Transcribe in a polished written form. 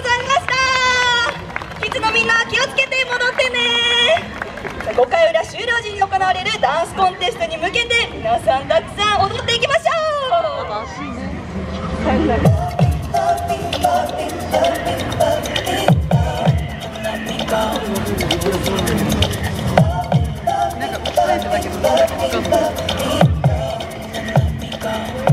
ございました。キッズのみんな気をつけて戻ってね。5回裏終了時に行われるダンスコンテストに向けて皆さんたくさん踊っていきましょう。なんか答えてたけど、分かんない。